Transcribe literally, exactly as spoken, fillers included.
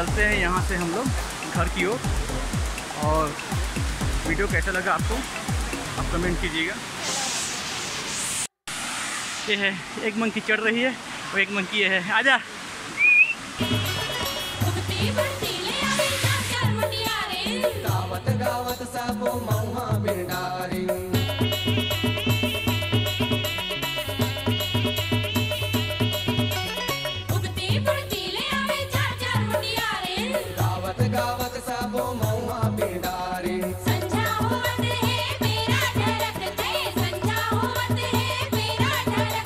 चलते हैं यहाँ से हम लोग घर की ओर। और वीडियो कैसा लगा आपको आप कमेंट कीजिएगा। ये है एक मंकी चढ़ रही है और एक मंकी ये है आजा। गावत गावत साबो